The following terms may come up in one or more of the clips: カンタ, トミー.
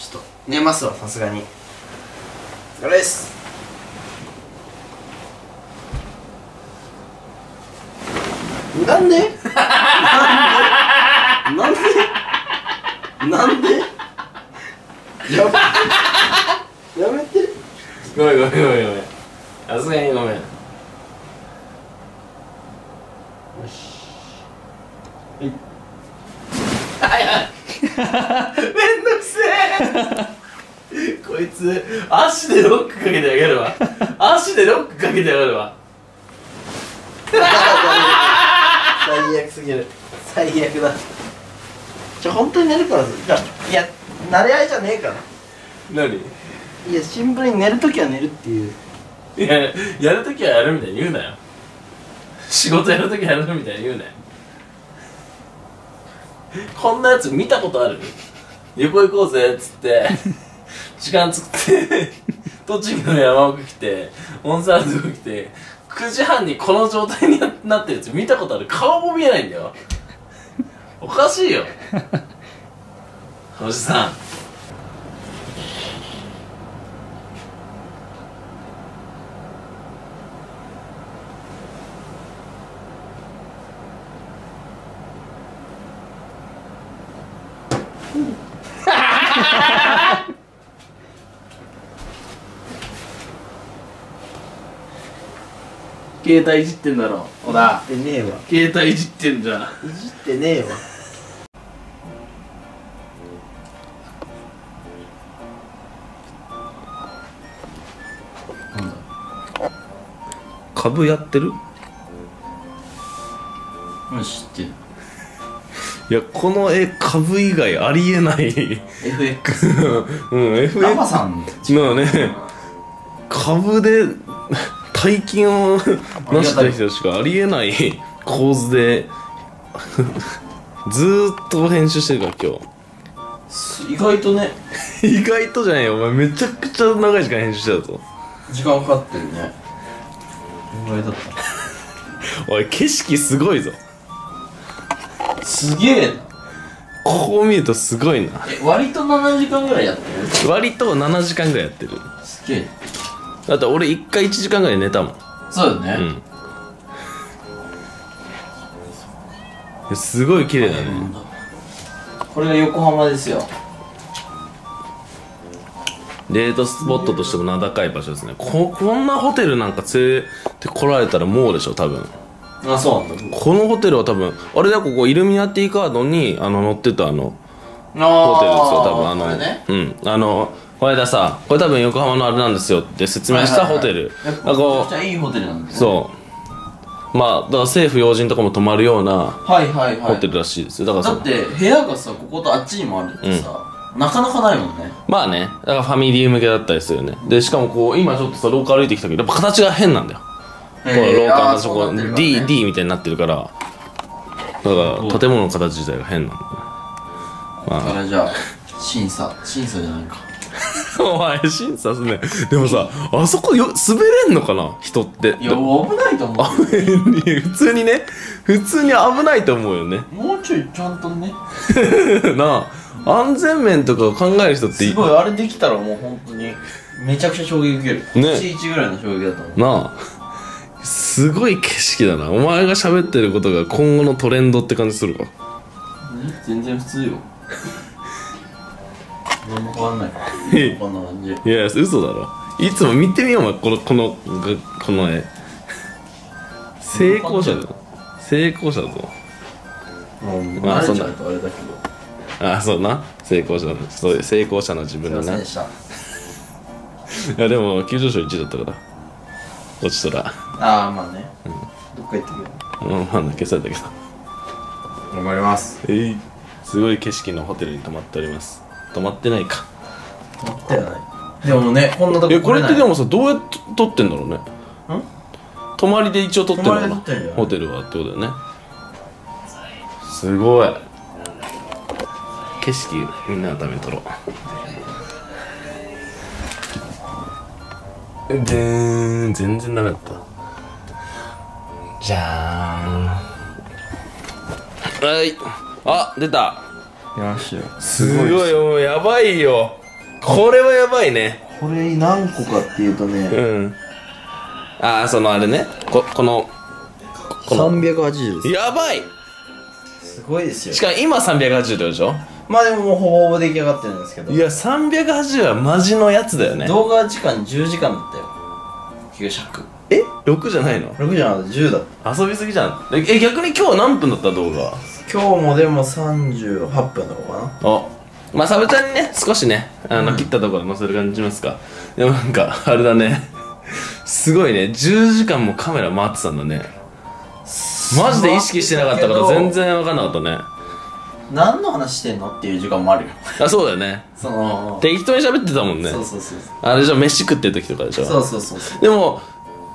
ちょっと寝ますわ、さすがに。お疲れです。なんでなんでなんでやばいやめて。ごめんごめんごめんごめん、さすがにごめん。よし、はい、めんどくせえこいつ足でロックかけてあげるわ足でロックかけてあげるわ最悪すぎる、最悪だ。じゃあ本当に寝るからさ。いや、慣れ合いじゃねえから。何？いや、シンプルに寝るときは寝るっていう。いや、やるときはやるみたいに言うなよ。仕事やるときはやるみたいに言うなよ。こんなやつ見たことある？旅行行こうぜっつって時間作って栃木の山奥来て温泉あるとこ来て9時半にこの状態になってるやつ見たことある？顔も見えないんだよおかしいよおじさん。携帯いじってんだろ、ほら。いじってねえわ。携帯いじってんじゃん。いじってねえわ。なんだ。株やってる？うん、知ってる。いや、この絵、株以外ありえない。FX。うん、FX。ラバさん。まあね。株で。大金をなした人しかありえない構図でずーっと編集してるから今日。意外とね意外とじゃないよ、お前めちゃくちゃ長い時間編集してたぞ。時間かかってるね。意外だったおい、景色すごいぞ。すげえな、こう見るとすごいな。割と7時間ぐらいやってる。割と7時間ぐらいやってる。すげえ。だって俺1回1時間ぐらい寝たもん。そうだよね、うん、すごい綺麗だね。これが横浜ですよ。デートスポットとしても名高い場所ですね。 こんなホテルなんか連れてこられたらもうでしょ多分。あ、そうなんだ。このホテルは多分あれだ、ここイルミナティカードに載ってたホテルですよ多分。これださ、これ多分横浜のあれなんですよって説明したホテル。めちゃくちゃいいホテルなんですよ。そう、まあだから政府要人とかも泊まるようなホテルらしいですよ。だからだって部屋がさ、こことあっちにもあるってさ、なかなかないもんね。まあね、だからファミリー向けだったりするよね。でしかもこう今ちょっとさ、廊下歩いてきたけどやっぱ形が変なんだよ。この廊下がそこ D みたいになってるから、だから建物の形自体が変なんだよ。あれじゃあ審査じゃないかお前審査すんね。でもさ、あそこよ滑れんのかな人って。いや、危ないと思う普通にね、普通に危ないと思うよね。もうちょいちゃんとねなあ、安全面とかを考える人ってすごい。あれできたらもう本当にめちゃくちゃ衝撃受けるね。1ぐらいの衝撃だと思うなあ。すごい景色だな。お前が喋ってることが今後のトレンドって感じするか。全然普通よ何も変わんないこんな感じ。いや、嘘だろ。いつも見てみよう、この絵成功者だぞ、成功者だぞ。まあそんなあ、そうな、成功者の、そういう成功者の自分だな。いやでも急上昇1だったから落ちとら。ああ、まあね、どっか行ってくる。うん、まあ消されたけど頑張ります。すごい景色のホテルに泊まっております。止まってないか。止まってない。でもね、こんなとこ来れない。これってでもさ、どうやって撮ってんだろうね。ん？泊まりで一応撮ってるのかな。ホテルはってことだよね。すごい。景色みんなのために撮ろう。全然ダメだった。じゃーん。はい。あ、出た。すごいよ、やばいよ。これはやばいね。これ何個かっていうとね、うん、ああ、そのあれね、この380です。やばい、すごいですよ。しかも今380度でしょ。まあでももうほぼほぼ出来上がってるんですけど、いや380はマジのやつだよね。動画時間10時間だったよ。9尺え6じゃないの。6じゃない、10だ。遊びすぎじゃん。え、逆に今日は何分だった動画。今日もでも38分だろうかな。あ、まあサブチャンにね、少しね、切ったところで載せる感じしますか。でもなんかあれだねすごいね、10時間もカメラ回ってたんだね。マジで意識してなかったから全然分かんなかったね。何の話してんのっていう時間もあるよ。あ、そうだよね。適当に喋ってたもんね。そうそうそう。あれじゃ飯食ってる時とかでしょ。そうそうそう。でも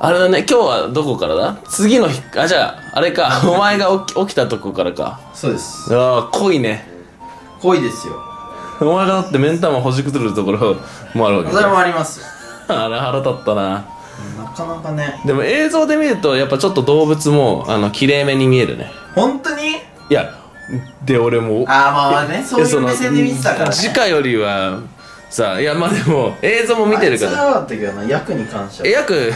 あれだね、今日はどこからだ。次の日、あ、じゃああれか、お前が起きたとこからか。そうです。ああ、濃いね。濃いですよ。お前がだって目ん玉ほじくずるところもあるわけ。それもありますよ。あれ腹立ったな。なかなかね。でも映像で見るとやっぱちょっと動物も綺麗めに見えるね。本当に。いやで俺も、ああまあね、そういう目線で見てたからね。直よりはさあ、いやまあでも映像も見てるから。あいつはだったけどな、役に関しては。役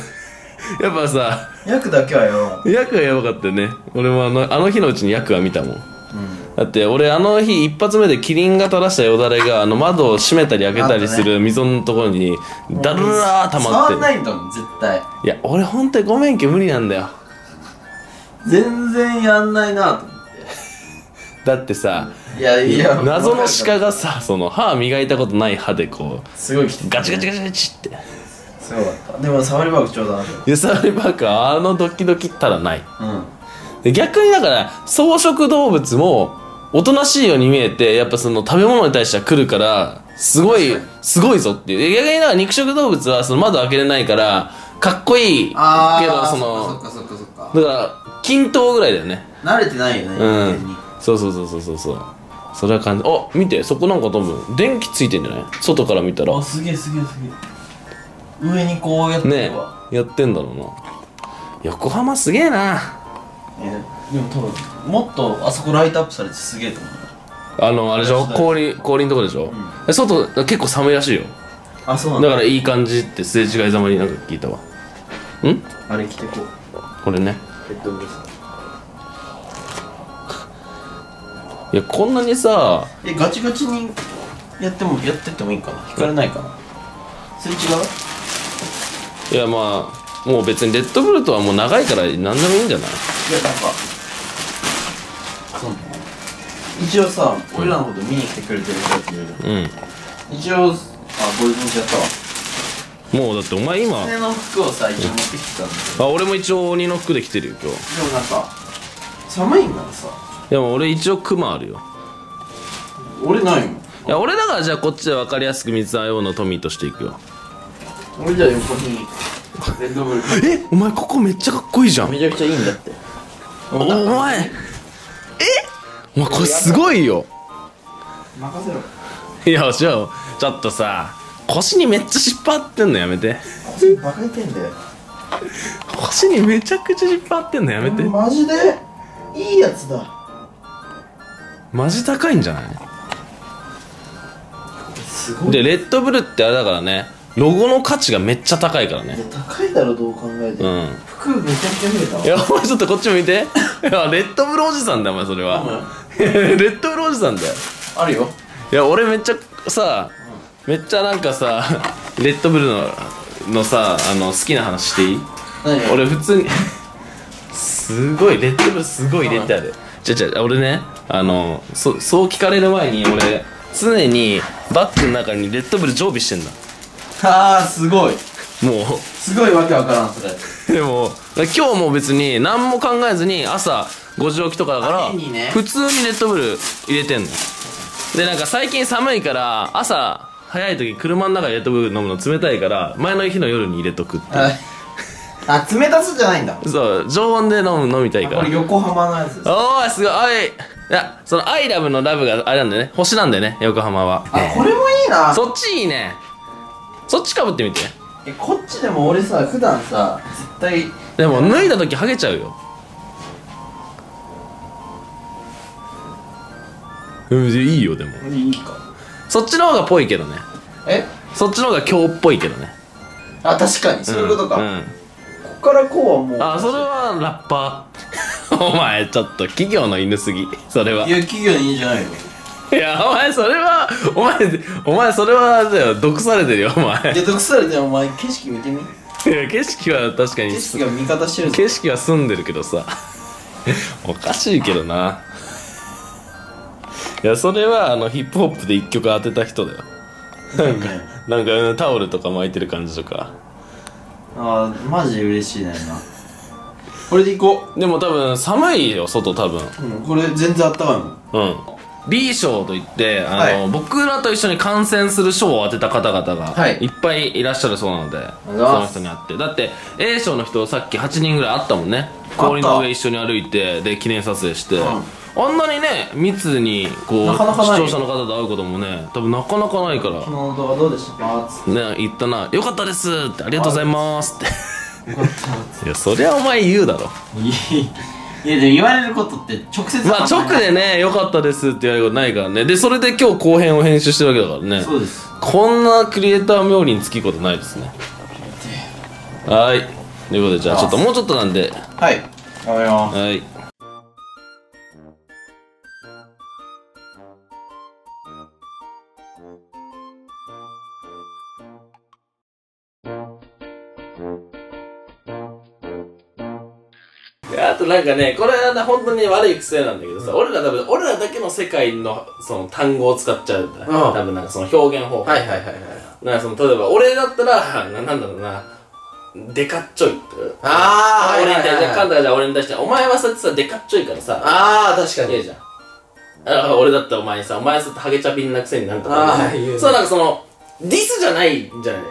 やっぱさ、役だけはやばかった。役はやばかったよね。俺もあの日のうちに役は見たもん。だって俺あの日一発目でキリンが垂らしたよだれが窓を閉めたり開けたりする溝のところにダルラー溜まってる。触んないんだもん絶対。いや俺ほんとにごめんけ無理なんだよ。全然やんないなと思って。だってさ、いやいや謎の鹿がさ、その歯磨いたことない歯でこうすごいガチガチガチガチって、すごかった。でもサファリパークちょうどある。いやサファリパークはあのドキドキったらない。逆にだから草食動物もおとなしいように見えて、やっぱその食べ物に対しては来るからすごいぞっていう。逆にだから肉食動物はその窓開けれないからかっこいいけど、そのだから均等ぐらいだよね。慣れてないよね。うん、そうそうそうそうそう、それは感じ。あ、見てそこなんか多分電気ついてんじゃない、外から見たら。あ、すげえすげえすげえ、上にこうやってねやってんだろうな。横浜すげえな。でも多分もっとあそこライトアップされてすげえと思う。あれでしょ、氷のとこでしょ、うん、外結構寒いらしいよ。あ、そうなんだ。だからいい感じってすれ違いざまになんか聞いたわ。んあれ着てこう、これね、ヘッドブレス。いやこんなにさ、ガチガチにやってってもいいかな。引かれないかな、それ違う。いやまあもう別にレッドブルとはもう長いから何でもいいんじゃない。いやなんかその一応さ、俺らのこと見に来てくれてる人って言うじゃん。一応、あ、こういう感じやったわ。もうだってお前今俺の服をさ、一応持ってきてたんだけど、俺も一応鬼の服で着てるよ今日。でもなんか寒いんだからさ。でも俺一応クマあるよ。俺ないもん。いや俺だから、じゃあこっちで分かりやすく三沢用のトミーとしていくよ。俺じゃあ横にレッドブル。え、お前ここめっちゃかっこいいじゃん。めちゃくちゃいいんだって。お前お前これすごいよ。任せろ。いやじゃあちょっとさ、腰にめっちゃ尻尾張ってんのやめて。腰バカいてんだよ。腰にめちゃくちゃ尻尾張ってんのやめて。マジでいいやつだ。マジ高いんじゃない。すごい。でレッドブルってあれだからね、ロゴの価値がめっちゃ高いからね。高いだろ、どう考えて。うん、服めちゃくちゃ増えたわ。いやお前ちょっとこっち見て。いやレッドブルおじさんだお前それは。レッドブルおじさんだよ。あるよ。いや俺めっちゃさ、めっちゃなんかさ、レッドブルのさ、好きな話していい？俺普通にすごいレッドブルすごい入れてある。じゃ俺ね、そう聞かれる前に俺常にバッグの中にレッドブル常備してんだ。あーすごい。もうすごいわけわからんそれ。でも今日も別に何も考えずに朝5時起きとかだから普通にレッドブル入れてんので、なんか最近寒いから朝早い時車の中でレッドブル飲むの冷たいから前の日の夜に入れとくって。あ、冷たすじゃないんだ。そう、常温で飲みたいから。これ横浜のやつです。おーすごい。いやそのアイラブのラブがあれなんだよね、星なんだよね横浜は。あ、これもいいな。そっちいいね。そっちかぶってみて。え、こっちでも俺さ、普段さ、絶対でも脱いだ時ハゲちゃうよ。うん、いいよでも。いいか。そっちの方がぽいけどね。えそっちの方が強っぽいけどね。あ、確かにそういうことか。うん、ここからこうはもう、あ、それはラッパーお前ちょっと企業の犬すぎ、それは。いや、企業の犬じゃないよ。いや、お前それは、お前それはだよ、毒されてるよお前。いや、毒されてるよお前。景色見てみ。いや、景色は確かに、景色は味方してる。景色は住んでるけどさおかしいけどな。いや、それはあのヒップホップで一曲当てた人だよ。なんかタオルとか巻いてる感じとか。ああ、マジ嬉しいな今。これでいこう。でも多分寒いよ外多分、うん、これ全然あったかいもん。うん、 B 賞といってはい、僕らと一緒に観戦する賞を当てた方々がいっぱいいらっしゃるそうなので、その人に会って。だって A 賞の人さっき8人ぐらい会ったもんね。氷の上一緒に歩いて、で記念撮影して、あんなにね密にこう視聴者の方と会うこともね多分なかなかないから。昨日の動画どうでしたかね、言ったな。よかったですって、ありがとうございますって。よかった。いや、そりゃお前言うだろ。いや、でも言われることって直接、まあ直でね、よかったですって言われることないからね。でそれで今日後編を編集してるわけだからね。そうです。こんなクリエイター冥利につきことないですね。はい、ということで、じゃあちょっともうちょっとなんで、はい、頑張ります。はい、あとなんかね、これは本当に悪い癖なんだけどさ、俺らだけの世界のその単語を使っちゃうんだ。多分なんかその表現方法。はいはいはいはい。なんかその例えば俺だったらなんだろうな、デカッチョイって。ああ、俺に対してカンタじゃ俺に対して、お前はさってさデカッチョイからさ。ああ、確かに。いいじゃん。俺だったらお前にさ、お前はさハゲチャピンなくせになんとか。ああ、言う。そう、なんかそのディスじゃないんじゃない。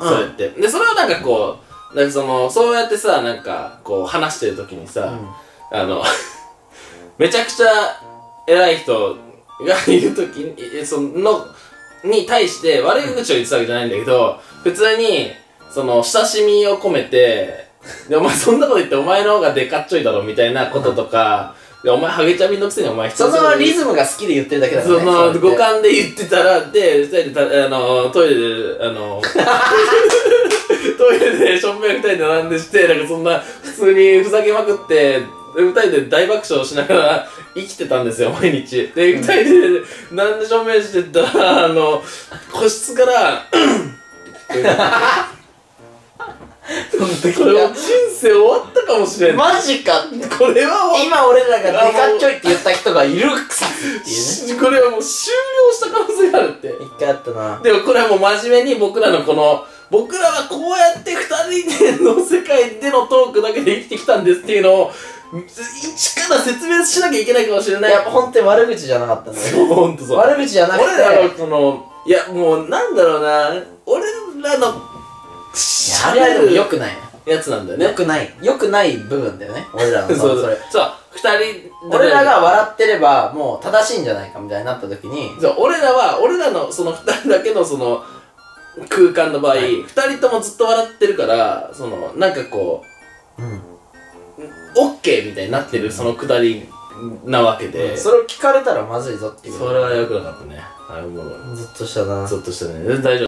そうやって。でそれをなんかこう。なんかそうやってさ、なんかこう話してる時にさ、うん、めちゃくちゃ偉い人がいる時に対して悪い口を言ってたわけじゃないんだけど、普通にその親しみを込めてで、お前そんなこと言ってお前の方がでかっちょいだろみたいなこととか、うん、でお前ハゲチャビのくせにお前人そのリズムが好きで言ってるだけだからね。その五感で言ってたら、でトイレでトイレでションベン2人で並んでして、なんかそんな普通にふざけまくって2人で大爆笑しながら生きてたんですよ毎日。で2人で並んでションベンしてたら、個室からこれは人生終わったかもしれない。マジか。これは今俺らがデカっちょいって言った人がいるくさっていうね。これはもう終了した可能性があるって。1回あったな。でもこれはもう真面目に僕らのこの僕らはこうやって2人での世界でのトークだけで生きてきたんですっていうのを一から説明しなきゃいけないかもしれない。やっぱ本当に悪口じゃなかったんだよ。そう、本当そう、悪口じゃなくて、俺らのいや、もうなんだろうな、俺らのしゃべる、あれはでも良くないやつなんだよね。良くない部分だよね俺らの。そうそうそう、2人俺らが笑ってればもう正しいんじゃないかみたいになった時に、俺らのその2人だけのその空間の場合、2人ともずっと笑ってるから、そのなんかこうオッケーみたいになってるそのくだりなわけで、それを聞かれたらまずいぞっていう。それは良くなかったね。あれもうゾッとしたな。ゾッとしたね。大丈夫。